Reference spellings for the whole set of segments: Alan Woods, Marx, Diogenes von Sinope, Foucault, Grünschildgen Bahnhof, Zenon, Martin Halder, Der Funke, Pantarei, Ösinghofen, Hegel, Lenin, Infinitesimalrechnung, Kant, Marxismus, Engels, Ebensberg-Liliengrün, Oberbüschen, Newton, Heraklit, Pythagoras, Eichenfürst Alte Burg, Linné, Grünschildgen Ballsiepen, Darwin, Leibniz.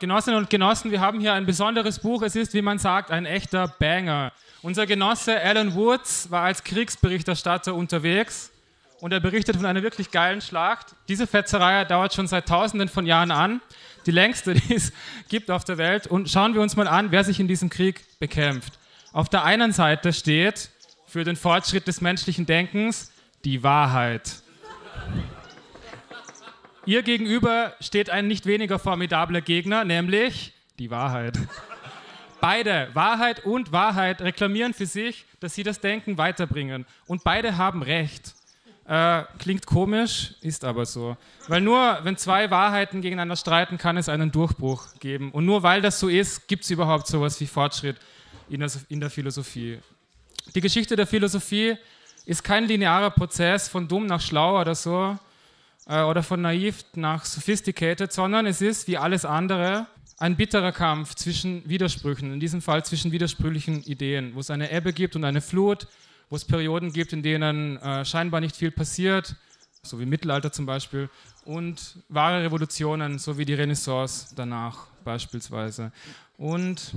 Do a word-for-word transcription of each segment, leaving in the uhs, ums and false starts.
Genossinnen und Genossen, wir haben hier ein besonderes Buch. Es ist, wie man sagt, ein echter Banger. Unser Genosse Alan Woods war als Kriegsberichterstatter unterwegs und er berichtet von einer wirklich geilen Schlacht. Diese Fetzerei dauert schon seit Tausenden von Jahren an. Die längste, die es gibt auf der Welt. Und schauen wir uns mal an, wer sich in diesem Krieg bekämpft. Auf der einen Seite steht für den Fortschritt des menschlichen Denkens die Wahrheit. Ihr gegenüber steht ein nicht weniger formidabler Gegner, nämlich die Wahrheit. Beide, Wahrheit und Wahrheit, reklamieren für sich, dass sie das Denken weiterbringen. Und beide haben recht. Äh, klingt komisch, ist aber so. Weil nur, wenn zwei Wahrheiten gegeneinander streiten, kann es einen Durchbruch geben. Und nur weil das so ist, gibt es überhaupt sowas wie Fortschritt in der, in der Philosophie. Die Geschichte der Philosophie ist kein linearer Prozess von dumm nach schlau oder so, oder von naiv nach sophisticated, sondern es ist, wie alles andere, ein bitterer Kampf zwischen Widersprüchen, in diesem Fall zwischen widersprüchlichen Ideen, wo es eine Ebbe gibt und eine Flut, wo es Perioden gibt, in denen äh, scheinbar nicht viel passiert, so wie Mittelalter zum Beispiel, und wahre Revolutionen, so wie die Renaissance danach beispielsweise. Und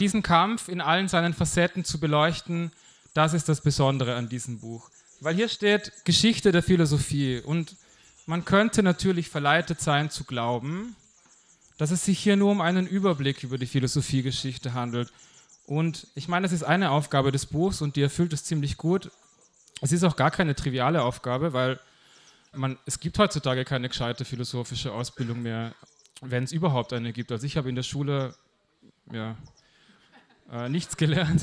diesen Kampf in allen seinen Facetten zu beleuchten, das ist das Besondere an diesem Buch. Weil hier steht Geschichte der Philosophie und man könnte natürlich verleitet sein zu glauben, dass es sich hier nur um einen Überblick über die Philosophiegeschichte handelt. Und ich meine, das ist eine Aufgabe des Buchs und die erfüllt es ziemlich gut. Es ist auch gar keine triviale Aufgabe, weil man, es gibt heutzutage keine gescheite philosophische Ausbildung mehr, wenn es überhaupt eine gibt. Also ich habe in der Schule ja, äh, nichts gelernt.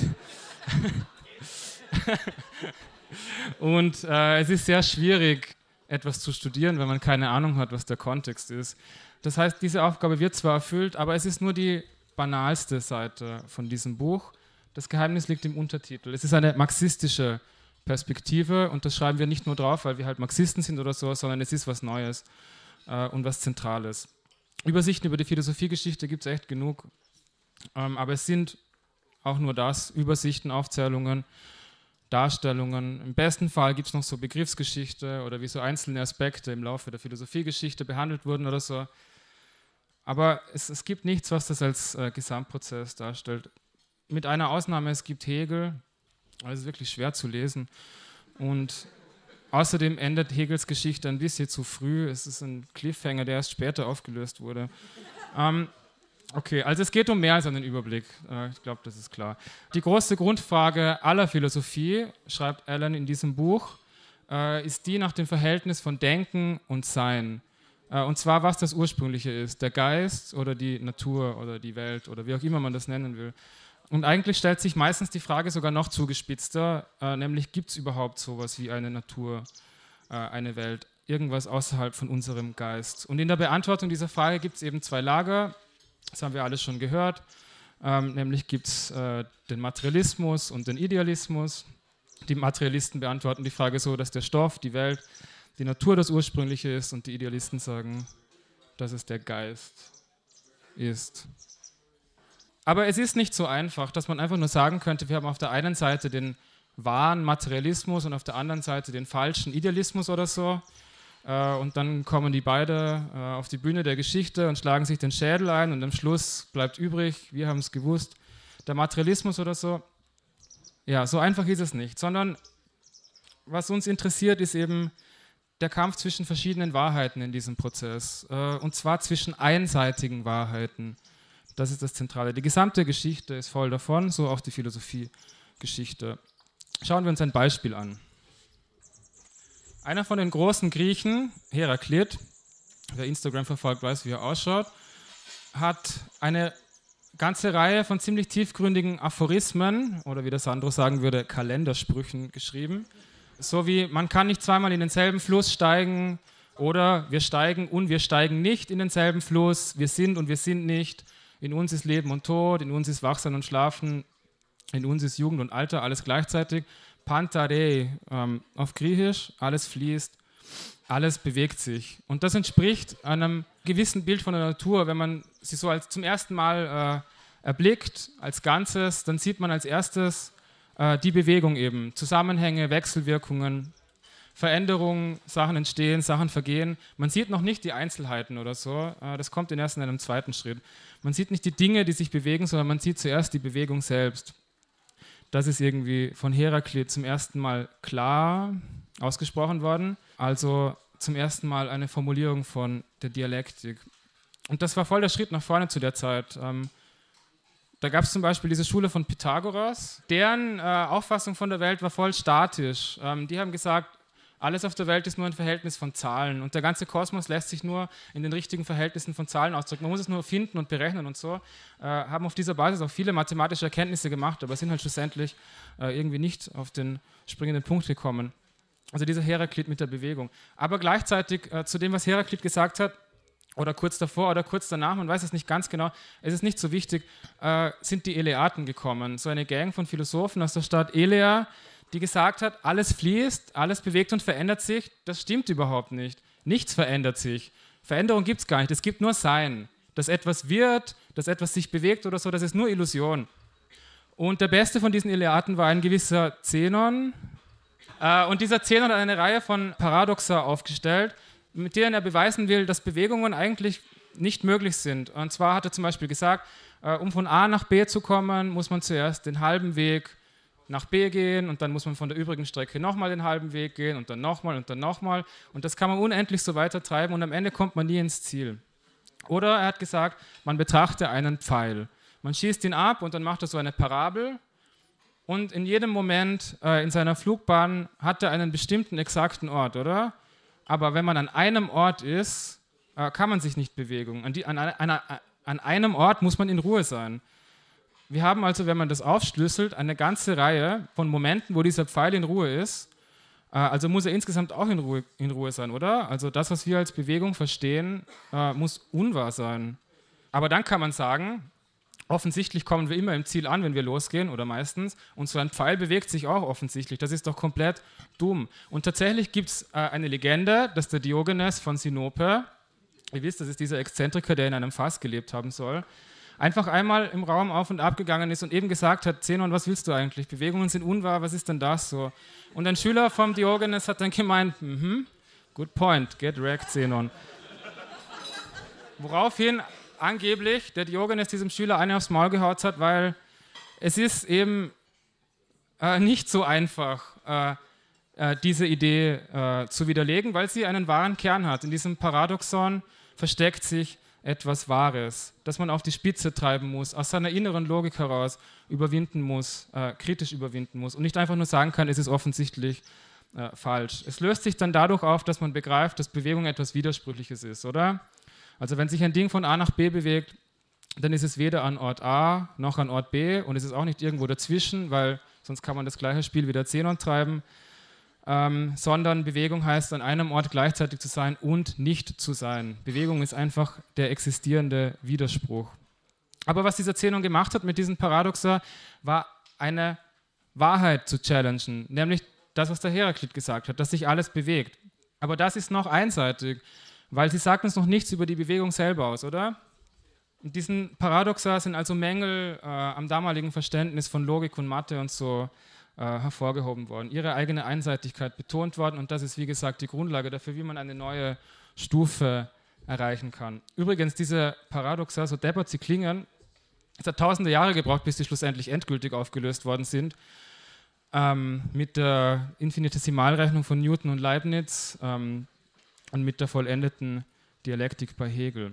Und äh, es ist sehr schwierig, etwas zu studieren, wenn man keine Ahnung hat, was der Kontext ist. Das heißt, diese Aufgabe wird zwar erfüllt, aber es ist nur die banalste Seite von diesem Buch. Das Geheimnis liegt im Untertitel. Es ist eine marxistische Perspektive und das schreiben wir nicht nur drauf, weil wir halt Marxisten sind oder so, sondern es ist was Neues äh, und was Zentrales. Übersichten über die Philosophiegeschichte gibt es echt genug, ähm, aber es sind auch nur das, Übersichten, Aufzählungen, Darstellungen. Im besten Fall gibt es noch so Begriffsgeschichte oder wie so einzelne Aspekte im Laufe der Philosophiegeschichte behandelt wurden oder so. Aber es, es gibt nichts, was das als äh, Gesamtprozess darstellt. Mit einer Ausnahme, es gibt Hegel, aber es ist wirklich schwer zu lesen. Und außerdem endet Hegels Geschichte ein bisschen zu früh. Es ist ein Cliffhanger, der erst später aufgelöst wurde. ähm, Okay, also es geht um mehr als einen Überblick. Ich glaube, das ist klar. Die große Grundfrage aller Philosophie, schreibt Alan in diesem Buch, ist die nach dem Verhältnis von Denken und Sein. Und zwar, was das Ursprüngliche ist, der Geist oder die Natur oder die Welt oder wie auch immer man das nennen will. Und eigentlich stellt sich meistens die Frage sogar noch zugespitzter, nämlich gibt es überhaupt sowas wie eine Natur, eine Welt, irgendwas außerhalb von unserem Geist? Und in der Beantwortung dieser Frage gibt es eben zwei Lager. Das haben wir alles schon gehört, ähm, nämlich gibt es äh, den Materialismus und den Idealismus. Die Materialisten beantworten die Frage so, dass der Stoff, die Welt, die Natur das Ursprüngliche ist und die Idealisten sagen, dass es der Geist ist. Aber es ist nicht so einfach, dass man einfach nur sagen könnte, wir haben auf der einen Seite den wahren Materialismus und auf der anderen Seite den falschen Idealismus oder so. Und dann kommen die beide auf die Bühne der Geschichte und schlagen sich den Schädel ein und am Schluss bleibt übrig, wir haben es gewusst, der Materialismus oder so. Ja, so einfach ist es nicht, sondern was uns interessiert, ist eben der Kampf zwischen verschiedenen Wahrheiten in diesem Prozess. Und zwar zwischen einseitigen Wahrheiten. Das ist das Zentrale. Die gesamte Geschichte ist voll davon, so auch die Philosophiegeschichte. Schauen wir uns ein Beispiel an. Einer von den großen Griechen, Heraklit, wer Instagram verfolgt, weiß, wie er ausschaut, hat eine ganze Reihe von ziemlich tiefgründigen Aphorismen, oder wie der Sandro sagen würde, Kalendersprüchen geschrieben. So wie, man kann nicht zweimal in denselben Fluss steigen, oder wir steigen und wir steigen nicht in denselben Fluss, wir sind und wir sind nicht, in uns ist Leben und Tod, in uns ist Wachsein und Schlafen, in uns ist Jugend und Alter, alles gleichzeitig. Pantarei, ähm, auf Griechisch, alles fließt, alles bewegt sich. Und das entspricht einem gewissen Bild von der Natur. Wenn man sie so als zum ersten Mal äh, erblickt, als Ganzes, dann sieht man als erstes äh, die Bewegung eben. Zusammenhänge, Wechselwirkungen, Veränderungen, Sachen entstehen, Sachen vergehen. Man sieht noch nicht die Einzelheiten oder so, das kommt erst in einem zweiten Schritt. Man sieht nicht die Dinge, die sich bewegen, sondern man sieht zuerst die Bewegung selbst. Das ist irgendwie von Heraklit zum ersten Mal klar ausgesprochen worden, also zum ersten Mal eine Formulierung von der Dialektik. Und das war voll der Schritt nach vorne zu der Zeit. Da gab es zum Beispiel diese Schule von Pythagoras, deren äh, Auffassung von der Welt war voll statisch. Ähm, die haben gesagt, alles auf der Welt ist nur ein Verhältnis von Zahlen und der ganze Kosmos lässt sich nur in den richtigen Verhältnissen von Zahlen ausdrücken. Man muss es nur finden und berechnen und so. Äh, haben auf dieser Basis auch viele mathematische Erkenntnisse gemacht, aber sind halt schlussendlich äh, irgendwie nicht auf den springenden Punkt gekommen. Also dieser Heraklit mit der Bewegung. Aber gleichzeitig äh, zu dem, was Heraklit gesagt hat, oder kurz davor oder kurz danach, man weiß es nicht ganz genau, es ist nicht so wichtig, äh, sind die Eleaten gekommen. So eine Gang von Philosophen aus der Stadt Elea, die gesagt hat, alles fließt, alles bewegt und verändert sich. Das stimmt überhaupt nicht. Nichts verändert sich. Veränderung gibt es gar nicht. Es gibt nur Sein. Dass etwas wird, dass etwas sich bewegt oder so, das ist nur Illusion. Und der beste von diesen Eleaten war ein gewisser Zenon. Äh, und dieser Zenon hat eine Reihe von Paradoxa aufgestellt, mit denen er beweisen will, dass Bewegungen eigentlich nicht möglich sind. Und zwar hat er zum Beispiel gesagt, äh, um von A nach B zu kommen, muss man zuerst den halben Weg nach B gehen und dann muss man von der übrigen Strecke nochmal den halben Weg gehen und dann nochmal und dann nochmal. Und das kann man unendlich so weitertreiben und am Ende kommt man nie ins Ziel. Oder er hat gesagt, man betrachte einen Pfeil. Man schießt ihn ab und dann macht er so eine Parabel. Und in jedem Moment äh, in seiner Flugbahn hat er einen bestimmten, exakten Ort, oder? Aber wenn man an einem Ort ist, äh, kann man sich nicht bewegen. An, die, an, an, an einem Ort muss man in Ruhe sein. Wir haben also, wenn man das aufschlüsselt, eine ganze Reihe von Momenten, wo dieser Pfeil in Ruhe ist. Äh, also muss er insgesamt auch in Ruhe, in Ruhe sein, oder? Also das, was wir als Bewegung verstehen, äh, muss unwahr sein. Aber dann kann man sagen, offensichtlich kommen wir immer im Ziel an, wenn wir losgehen, oder meistens. Und so ein Pfeil bewegt sich auch offensichtlich. Das ist doch komplett dumm. Und tatsächlich gibt es äh, eine Legende, dass der Diogenes von Sinope, ihr wisst, das ist dieser Exzentriker, der in einem Fass gelebt haben soll, einfach einmal im Raum auf und ab gegangen ist und eben gesagt hat, Zenon, was willst du eigentlich? Bewegungen sind unwahr, was ist denn das so? Und ein Schüler vom Diogenes hat dann gemeint, mhm, good point, get wrecked, Zenon. Woraufhin angeblich der Diogenes diesem Schüler eine aufs Maul gehaut hat, weil es ist eben äh, nicht so einfach, äh, äh, diese Idee äh, zu widerlegen, weil sie einen wahren Kern hat. In diesem Paradoxon versteckt sich etwas Wahres, das man auf die Spitze treiben muss, aus seiner inneren Logik heraus überwinden muss, äh, kritisch überwinden muss und nicht einfach nur sagen kann, es ist offensichtlich äh, falsch. Es löst sich dann dadurch auf, dass man begreift, dass Bewegung etwas Widersprüchliches ist, oder? Also wenn sich ein Ding von A nach B bewegt, dann ist es weder an Ort A noch an Ort B und es ist auch nicht irgendwo dazwischen, weil sonst kann man das gleiche Spiel wieder Zenon treiben, ähm, sondern Bewegung heißt, an einem Ort gleichzeitig zu sein und nicht zu sein. Bewegung ist einfach der existierende Widerspruch. Aber was dieser Zenon gemacht hat mit diesen Paradoxa, war eine Wahrheit zu challengen, nämlich das, was der Heraklit gesagt hat, dass sich alles bewegt. Aber das ist noch einseitig. Weil sie sagt uns noch nichts über die Bewegung selber aus, oder? Und diesen Paradoxa sind also Mängel äh, am damaligen Verständnis von Logik und Mathe und so äh, hervorgehoben worden. Ihre eigene Einseitigkeit betont worden und das ist, wie gesagt, die Grundlage dafür, wie man eine neue Stufe erreichen kann. Übrigens, diese Paradoxa, so deppert sie klingen, es hat tausende Jahre gebraucht, bis sie schlussendlich endgültig aufgelöst worden sind. Ähm, mit der Infinitesimalrechnung von Newton und Leibniz, ähm, und mit der vollendeten Dialektik bei Hegel.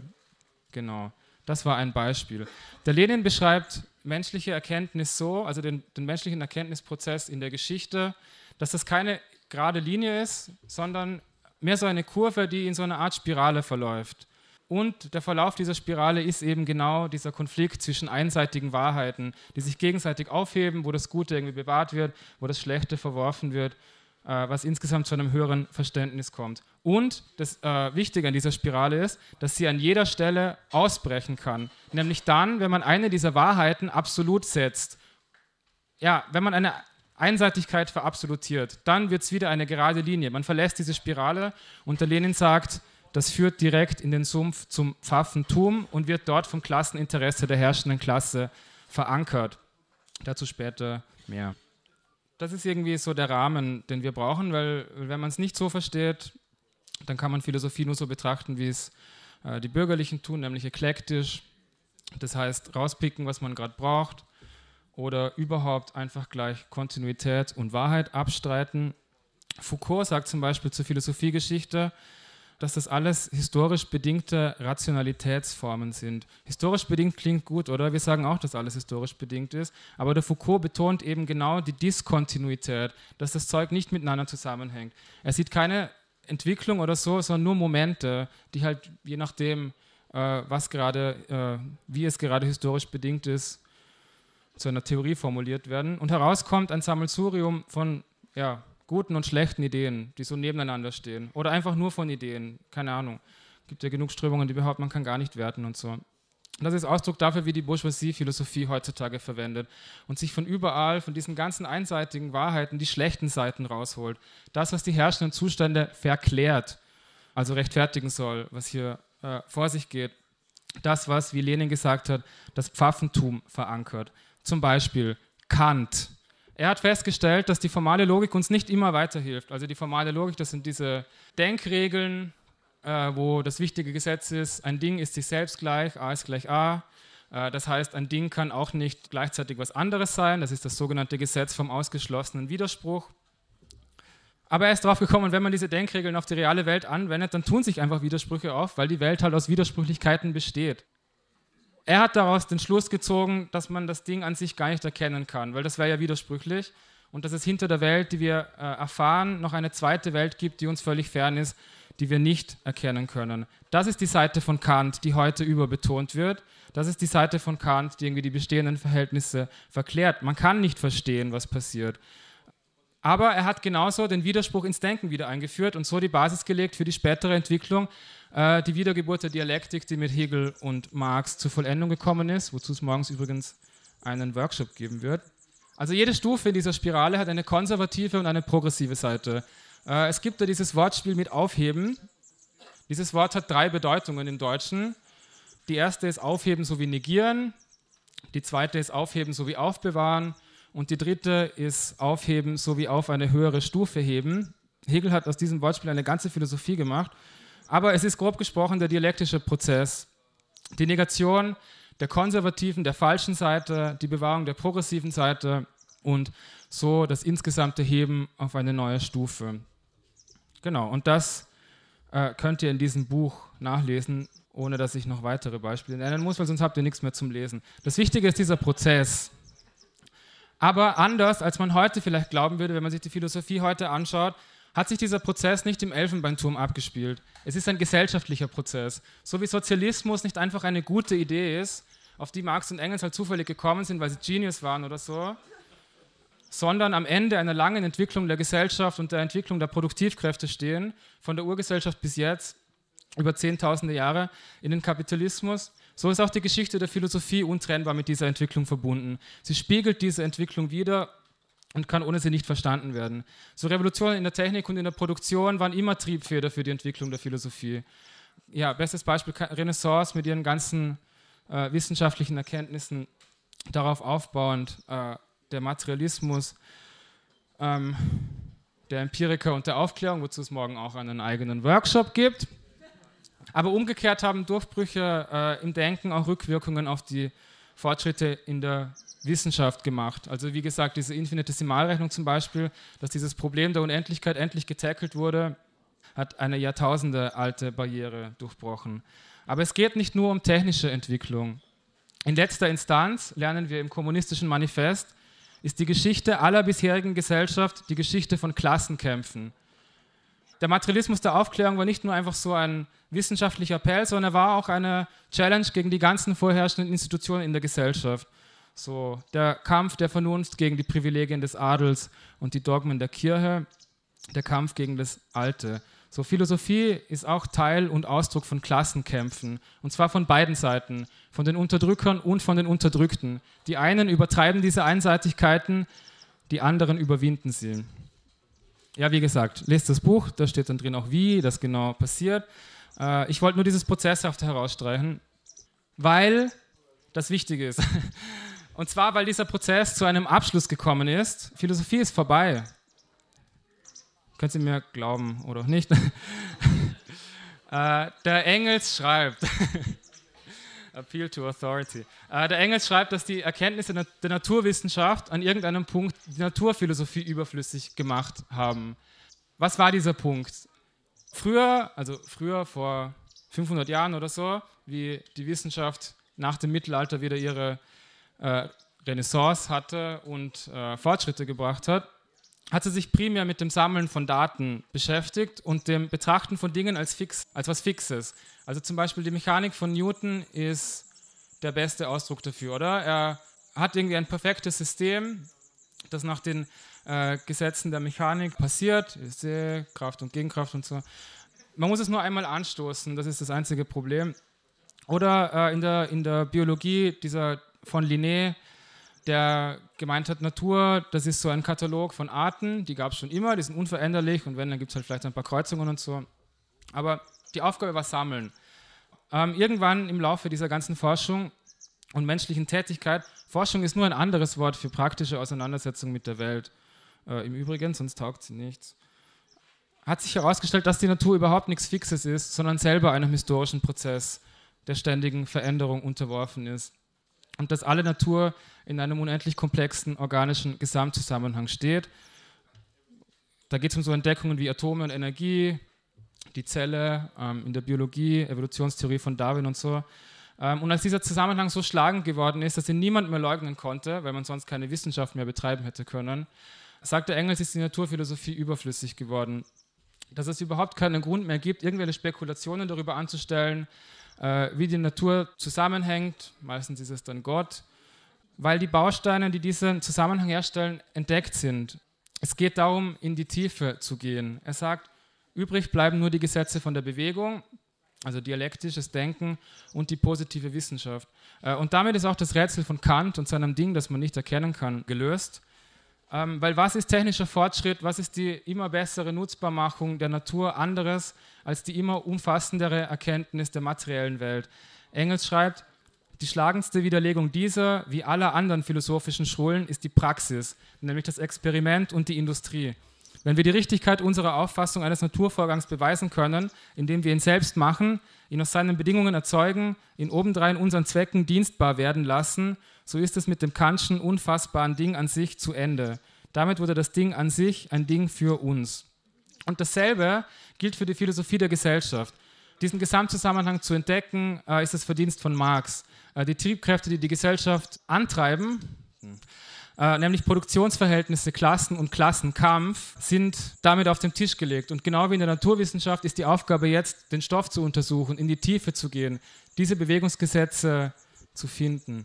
Genau, das war ein Beispiel. Der Lenin beschreibt menschliche Erkenntnis so, also den, den menschlichen Erkenntnisprozess in der Geschichte, dass das keine gerade Linie ist, sondern mehr so eine Kurve, die in so einer Art Spirale verläuft. Und der Verlauf dieser Spirale ist eben genau dieser Konflikt zwischen einseitigen Wahrheiten, die sich gegenseitig aufheben, wo das Gute irgendwie bewahrt wird, wo das Schlechte verworfen wird, was insgesamt zu einem höheren Verständnis kommt. Und das äh, Wichtige an dieser Spirale ist, dass sie an jeder Stelle ausbrechen kann. Nämlich dann, wenn man eine dieser Wahrheiten absolut setzt. Ja, wenn man eine Einseitigkeit verabsolutiert, dann wird es wieder eine gerade Linie. Man verlässt diese Spirale und der Lenin sagt, das führt direkt in den Sumpf zum Pfaffentum und wird dort vom Klasseninteresse der herrschenden Klasse verankert. Dazu später mehr. das ist irgendwie so der Rahmen, den wir brauchen, weil wenn man es nicht so versteht, dann kann man Philosophie nur so betrachten, wie es äh, die Bürgerlichen tun, nämlich eklektisch. Das heißt, rauspicken, was man gerade braucht, oder überhaupt einfach gleich Kontinuität und Wahrheit abstreiten. Foucault sagt zum Beispiel zur Philosophiegeschichte, dass das alles historisch bedingte Rationalitätsformen sind. Historisch bedingt klingt gut, oder? Wir sagen auch, dass alles historisch bedingt ist. Aber der Foucault betont eben genau die Diskontinuität, dass das Zeug nicht miteinander zusammenhängt. Er sieht keine Entwicklung oder so, sondern nur Momente, die halt je nachdem, äh, was gerade, äh, wie es gerade historisch bedingt ist, zu einer Theorie formuliert werden. Und heraus kommt ein Sammelsurium von, ja, guten und schlechten Ideen, die so nebeneinander stehen. Oder einfach nur von Ideen, keine Ahnung. Es gibt ja genug Strömungen, die behaupten, man kann gar nicht werten und so. Das ist Ausdruck dafür, wie die Bourgeoisie-Philosophie heutzutage verwendet und sich von überall, von diesen ganzen einseitigen Wahrheiten, die schlechten Seiten rausholt. Das, was die herrschenden Zustände verklärt, also rechtfertigen soll, was hier äh, vor sich geht. Das, was, wie Lenin gesagt hat, das Pfaffentum verankert. Zum Beispiel Kant. Er hat festgestellt, dass die formale Logik uns nicht immer weiterhilft. Also die formale Logik, das sind diese Denkregeln, äh, wo das wichtige Gesetz ist, ein Ding ist sich selbst gleich, A ist gleich A. Äh, das heißt, ein Ding kann auch nicht gleichzeitig was anderes sein. Das ist das sogenannte Gesetz vom ausgeschlossenen Widerspruch. Aber er ist drauf gekommen, wenn man diese Denkregeln auf die reale Welt anwendet, dann tun sich einfach Widersprüche auf, weil die Welt halt aus Widersprüchlichkeiten besteht. Er hat daraus den Schluss gezogen, dass man das Ding an sich gar nicht erkennen kann, weil das wäre ja widersprüchlich und dass es hinter der Welt, die wir äh, erfahren, noch eine zweite Welt gibt, die uns völlig fern ist, die wir nicht erkennen können. Das ist die Seite von Kant, die heute überbetont wird. Das ist die Seite von Kant, die irgendwie die bestehenden Verhältnisse verklärt. Man kann nicht verstehen, was passiert. Aber er hat genauso den Widerspruch ins Denken wieder eingeführt und so die Basis gelegt für die spätere Entwicklung, die Wiedergeburt der Dialektik, die mit Hegel und Marx zur Vollendung gekommen ist, wozu es morgens übrigens einen Workshop geben wird. Also jede Stufe in dieser Spirale hat eine konservative und eine progressive Seite. Es gibt da dieses Wortspiel mit Aufheben. Dieses Wort hat drei Bedeutungen im Deutschen. Die erste ist Aufheben sowie Negieren. Die zweite ist Aufheben sowie Aufbewahren. Und die dritte ist Aufheben sowie auf eine höhere Stufe heben. Hegel hat aus diesem Wortspiel eine ganze Philosophie gemacht. Aber es ist grob gesprochen der dialektische Prozess. Die Negation der konservativen, der falschen Seite, die Bewahrung der progressiven Seite und so das insgesamte Heben auf eine neue Stufe. Genau, und das äh, könnt ihr in diesem Buch nachlesen, ohne dass ich noch weitere Beispiele nennen muss, weil sonst habt ihr nichts mehr zum Lesen. Das Wichtige ist dieser Prozess. Aber anders, als man heute vielleicht glauben würde, wenn man sich die Philosophie heute anschaut, hat sich dieser Prozess nicht im Elfenbeinturm abgespielt. Es ist ein gesellschaftlicher Prozess. So wie Sozialismus nicht einfach eine gute Idee ist, auf die Marx und Engels halt zufällig gekommen sind, weil sie Genius waren oder so, sondern am Ende einer langen Entwicklung der Gesellschaft und der Entwicklung der Produktivkräfte stehen, von der Urgesellschaft bis jetzt, über zehntausende Jahre, in den Kapitalismus. So ist auch die Geschichte der Philosophie untrennbar mit dieser Entwicklung verbunden. Sie spiegelt diese Entwicklung wider und kann ohne sie nicht verstanden werden. So Revolutionen in der Technik und in der Produktion waren immer Triebfeder für die Entwicklung der Philosophie. Ja, bestes Beispiel Renaissance mit ihren ganzen äh, wissenschaftlichen Erkenntnissen, darauf aufbauend äh, der Materialismus, ähm, der Empiriker und der Aufklärung, wozu es morgen auch einen eigenen Workshop gibt. Aber umgekehrt haben Durchbrüche äh, im Denken auch Rückwirkungen auf die Fortschritte in der Wissenschaft gemacht. Also wie gesagt, diese Infinitesimalrechnung zum Beispiel, dass dieses Problem der Unendlichkeit endlich getackelt wurde, hat eine Jahrtausende alte Barriere durchbrochen. Aber es geht nicht nur um technische Entwicklung. In letzter Instanz, lernen wir im Kommunistischen Manifest, ist die Geschichte aller bisherigen Gesellschaft die Geschichte von Klassenkämpfen. Der Materialismus der Aufklärung war nicht nur einfach so ein wissenschaftlicher Appell, sondern er war auch eine Challenge gegen die ganzen vorherrschenden Institutionen in der Gesellschaft. So, der Kampf der Vernunft gegen die Privilegien des Adels und die Dogmen der Kirche, der Kampf gegen das Alte. So, Philosophie ist auch Teil und Ausdruck von Klassenkämpfen, und zwar von beiden Seiten, von den Unterdrückern und von den Unterdrückten. Die einen übertreiben diese Einseitigkeiten, die anderen überwinden sie. Ja, wie gesagt, lest das Buch, da steht dann drin auch, wie das genau passiert. Äh, ich wollte nur dieses Prozesshafte herausstreichen, weil das wichtig ist. Und zwar, weil dieser Prozess zu einem Abschluss gekommen ist. Philosophie ist vorbei. Können Sie mir glauben oder auch nicht? äh, der Engels schreibt, Appeal to Authority, äh, der Engels schreibt, dass die Erkenntnisse der Naturwissenschaft an irgendeinem Punkt die Naturphilosophie überflüssig gemacht haben. Was war dieser Punkt? Früher, also früher vor fünfhundert Jahren oder so, wie die Wissenschaft nach dem Mittelalter wieder ihre äh, Renaissance hatte und äh, Fortschritte gebracht hat, hat sie sich primär mit dem Sammeln von Daten beschäftigt und dem Betrachten von Dingen als, fix, als was Fixes. Also zum Beispiel die Mechanik von Newton ist der beste Ausdruck dafür, oder? Er hat irgendwie ein perfektes System, das nach den äh, Gesetzen der Mechanik passiert, Kraft und Gegenkraft und so. Man muss es nur einmal anstoßen, das ist das einzige Problem. Oder äh, in, der, in der Biologie dieser von Linné, der gemeint hat, Natur, das ist so ein Katalog von Arten, die gab es schon immer, die sind unveränderlich und wenn, dann gibt es halt vielleicht ein paar Kreuzungen und so. Aber die Aufgabe war Sammeln. Ähm, irgendwann im Laufe dieser ganzen Forschung und menschlichen Tätigkeit, Forschung ist nur ein anderes Wort für praktische Auseinandersetzung mit der Welt. Äh, im Übrigen, sonst taugt sie nichts. Hat sich herausgestellt, dass die Natur überhaupt nichts Fixes ist, sondern selber einem historischen Prozess der ständigen Veränderung unterworfen ist. Und dass alle Natur in einem unendlich komplexen organischen Gesamtzusammenhang steht. Da geht es um so Entdeckungen wie Atome und Energie, die Zelle, ähm, in der Biologie, Evolutionstheorie von Darwin und so. Ähm, und als dieser Zusammenhang so schlagend geworden ist, dass ihn niemand mehr leugnen konnte, weil man sonst keine Wissenschaft mehr betreiben hätte können, sagte Engels, ist die Naturphilosophie überflüssig geworden. Dass es überhaupt keinen Grund mehr gibt, irgendwelche Spekulationen darüber anzustellen, äh, wie die Natur zusammenhängt, meistens ist es dann Gott, weil die Bausteine, die diesen Zusammenhang herstellen, entdeckt sind. Es geht darum, in die Tiefe zu gehen. Er sagt, übrig bleiben nur die Gesetze von der Bewegung, also dialektisches Denken und die positive Wissenschaft. Äh, und damit ist auch das Rätsel von Kant und seinem Ding, das man nicht erkennen kann, gelöst. Ähm, weil was ist technischer Fortschritt, was ist die immer bessere Nutzbarmachung der Natur anderes als die immer umfassendere Erkenntnis der materiellen Welt? Engels schreibt, die schlagendste Widerlegung dieser, wie aller anderen philosophischen Schulen, ist die Praxis, nämlich das Experiment und die Industrie. Wenn wir die Richtigkeit unserer Auffassung eines Naturvorgangs beweisen können, indem wir ihn selbst machen, ihn aus seinen Bedingungen erzeugen, ihn obendrein unseren Zwecken dienstbar werden lassen, so ist es mit dem Kantschen unfassbaren Ding an sich zu Ende. Damit wurde das Ding an sich ein Ding für uns. Und dasselbe gilt für die Philosophie der Gesellschaft. Diesen Gesamtzusammenhang zu entdecken, äh, ist das Verdienst von Marx. Äh, die Triebkräfte, die die Gesellschaft antreiben, Äh, nämlich Produktionsverhältnisse, Klassen und Klassenkampf, sind damit auf den Tisch gelegt. Und genau wie in der Naturwissenschaft ist die Aufgabe jetzt, den Stoff zu untersuchen, in die Tiefe zu gehen, diese Bewegungsgesetze zu finden.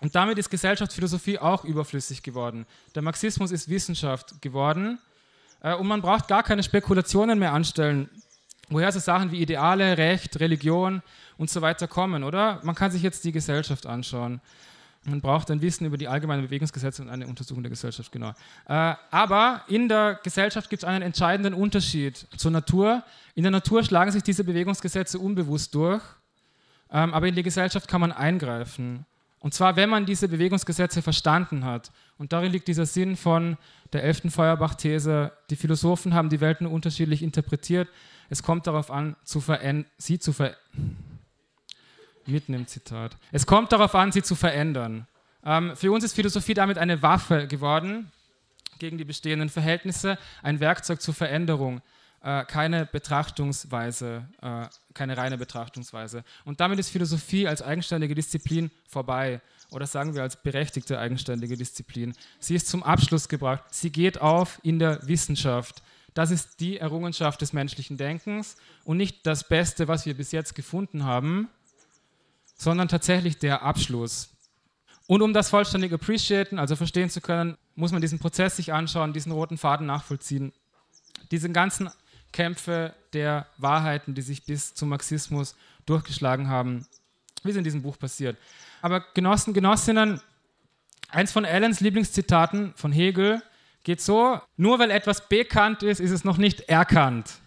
Und damit ist Gesellschaftsphilosophie auch überflüssig geworden. Der Marxismus ist Wissenschaft geworden äh, und man braucht gar keine Spekulationen mehr anstellen, woher so Sachen wie Ideale, Recht, Religion und so weiter kommen, oder? Man kann sich jetzt die Gesellschaft anschauen. Man braucht ein Wissen über die allgemeinen Bewegungsgesetze und eine Untersuchung der Gesellschaft, genau. Äh, aber in der Gesellschaft gibt es einen entscheidenden Unterschied zur Natur. In der Natur schlagen sich diese Bewegungsgesetze unbewusst durch, ähm, aber in die Gesellschaft kann man eingreifen. Und zwar, wenn man diese Bewegungsgesetze verstanden hat. Und darin liegt dieser Sinn von der elften Feuerbach-These. Die Philosophen haben die Welt nur unterschiedlich interpretiert. Es kommt darauf an, zu verändern, sie zu verändern. Mitten im Zitat. Es kommt darauf an, sie zu verändern. Ähm, für uns ist Philosophie damit eine Waffe geworden, gegen die bestehenden Verhältnisse, ein Werkzeug zur Veränderung, äh, keine Betrachtungsweise, äh, keine reine Betrachtungsweise. Und damit ist Philosophie als eigenständige Disziplin vorbei, oder sagen wir als berechtigte eigenständige Disziplin. Sie ist zum Abschluss gebracht. Sie geht auf in der Wissenschaft. Das ist die Errungenschaft des menschlichen Denkens und nicht das Beste, was wir bis jetzt gefunden haben, sondern tatsächlich der Abschluss. Und um das vollständig appreciaten, also verstehen zu können, muss man diesen Prozess sich anschauen, diesen roten Faden nachvollziehen. Diese ganzen Kämpfe der Wahrheiten, die sich bis zum Marxismus durchgeschlagen haben, wie es in diesem Buch passiert. Aber Genossen, Genossinnen, eins von Alans Lieblingszitaten von Hegel geht so, nur weil etwas bekannt ist, ist es noch nicht erkannt.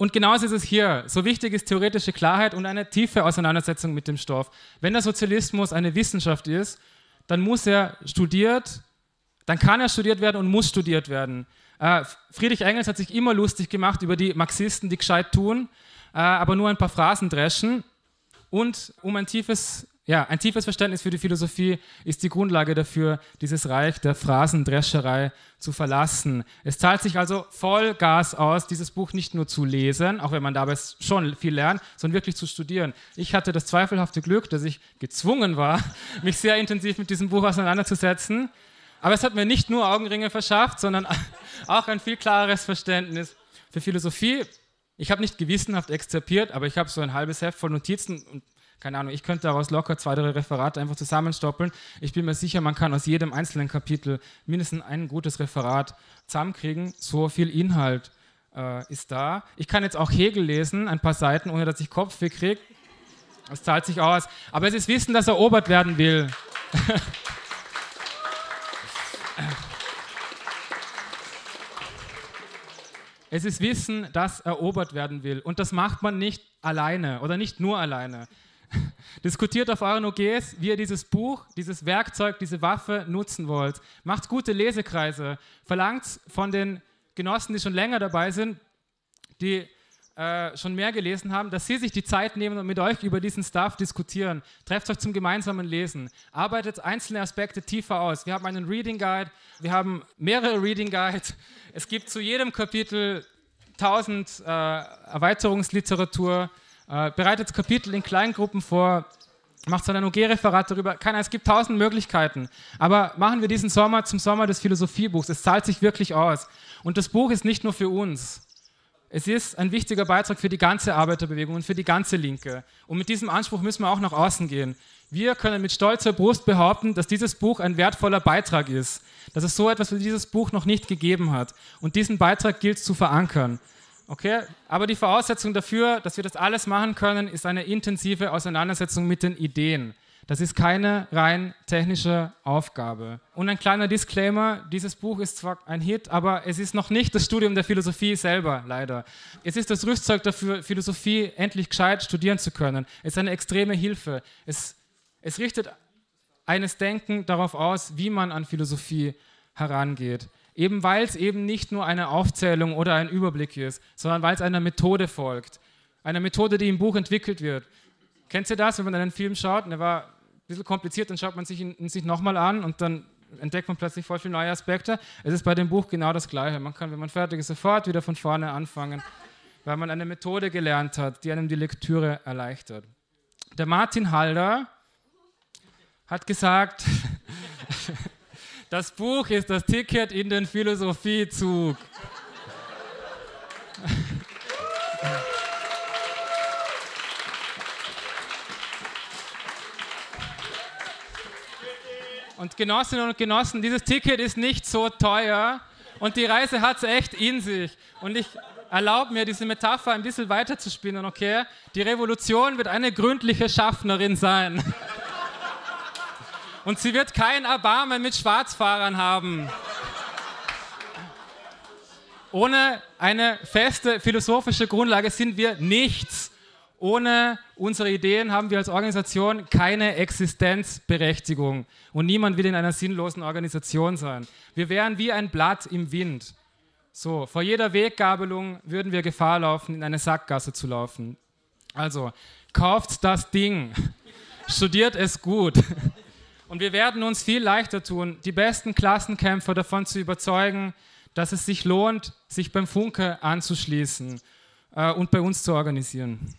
Und genauso ist es hier. So wichtig ist theoretische Klarheit und eine tiefe Auseinandersetzung mit dem Stoff. Wenn der Sozialismus eine Wissenschaft ist, dann muss er studiert, dann kann er studiert werden und muss studiert werden. Äh, Friedrich Engels hat sich immer lustig gemacht über die Marxisten, die gescheit tun, äh, aber nur ein paar Phrasen dreschen. Und um ein tiefes, ja, ein tiefes Verständnis für die Philosophie ist die Grundlage dafür, dieses Reich der Phrasendrescherei zu verlassen. Es zahlt sich also Vollgas aus, dieses Buch nicht nur zu lesen, auch wenn man dabei schon viel lernt, sondern wirklich zu studieren. Ich hatte das zweifelhafte Glück, dass ich gezwungen war, mich sehr intensiv mit diesem Buch auseinanderzusetzen. Aber es hat mir nicht nur Augenringe verschafft, sondern auch ein viel klareres Verständnis für Philosophie. Ich habe nicht gewissenhaft exzerpiert, aber ich habe so ein halbes Heft voll Notizen und keine Ahnung, ich könnte daraus locker zwei, drei Referate einfach zusammenstoppeln. Ich bin mir sicher, man kann aus jedem einzelnen Kapitel mindestens ein gutes Referat zusammenkriegen. So viel Inhalt äh, ist da. Ich kann jetzt auch Hegel lesen, ein paar Seiten, ohne dass ich Kopfweh kriege. Das zahlt sich aus. Aber es ist Wissen, das erobert werden will. Es ist Wissen, das erobert werden will. Und das macht man nicht alleine oder nicht nur alleine. Diskutiert auf euren O Gs, wie ihr dieses Buch, dieses Werkzeug, diese Waffe nutzen wollt. Macht gute Lesekreise. Verlangt von den Genossen, die schon länger dabei sind, die äh, schon mehr gelesen haben, dass sie sich die Zeit nehmen und mit euch über diesen Stuff diskutieren. Trefft euch zum gemeinsamen Lesen. Arbeitet einzelne Aspekte tiefer aus. Wir haben einen Reading Guide, wir haben mehrere Reading Guides. Es gibt zu jedem Kapitel tausend äh, Erweiterungsliteratur. Uh, bereitet Kapitel in Kleingruppen vor, macht so ein O G-Referat darüber. Keiner, es gibt tausend Möglichkeiten. Aber machen wir diesen Sommer zum Sommer des Philosophiebuchs. Es zahlt sich wirklich aus. Und das Buch ist nicht nur für uns. Es ist ein wichtiger Beitrag für die ganze Arbeiterbewegung und für die ganze Linke. Und mit diesem Anspruch müssen wir auch nach außen gehen. Wir können mit stolzer Brust behaupten, dass dieses Buch ein wertvoller Beitrag ist. Dass es so etwas wie dieses Buch noch nicht gegeben hat. Und diesen Beitrag gilt es zu verankern. Okay? Aber die Voraussetzung dafür, dass wir das alles machen können, ist eine intensive Auseinandersetzung mit den Ideen. Das ist keine rein technische Aufgabe. Und ein kleiner Disclaimer, dieses Buch ist zwar ein Hit, aber es ist noch nicht das Studium der Philosophie selber, leider. Es ist das Rüstzeug dafür, Philosophie endlich gescheit studieren zu können. Es ist eine extreme Hilfe. Es, es richtet eines Denken darauf aus, wie man an Philosophie herangeht. Eben weil es eben nicht nur eine Aufzählung oder ein Überblick ist, sondern weil es einer Methode folgt. Einer Methode, die im Buch entwickelt wird. Kennt ihr das, wenn man einen Film schaut, und der war ein bisschen kompliziert, dann schaut man sich ihn sich nochmal an und dann entdeckt man plötzlich voll viele neue Aspekte. Es ist bei dem Buch genau das Gleiche. Man kann, wenn man fertig ist, sofort wieder von vorne anfangen, weil man eine Methode gelernt hat, die einem die Lektüre erleichtert. Der Martin Halder hat gesagt... Das Buch ist das Ticket in den Philosophiezug. Und Genossinnen und Genossen, dieses Ticket ist nicht so teuer und die Reise hat es echt in sich. Und ich erlaube mir, diese Metapher ein bisschen weiterzuspinnen, okay? Die Revolution wird eine gründliche Schaffnerin sein. Und sie wird kein Erbarmen mit Schwarzfahrern haben. Ohne eine feste philosophische Grundlage sind wir nichts. Ohne unsere Ideen haben wir als Organisation keine Existenzberechtigung. Und niemand will in einer sinnlosen Organisation sein. Wir wären wie ein Blatt im Wind. So, vor jeder Weggabelung würden wir Gefahr laufen, in eine Sackgasse zu laufen. Also, kauft das Ding. Studiert es gut. Und wir werden uns viel leichter tun, die besten Klassenkämpfer davon zu überzeugen, dass es sich lohnt, sich beim Funke anzuschließen äh, und bei uns zu organisieren.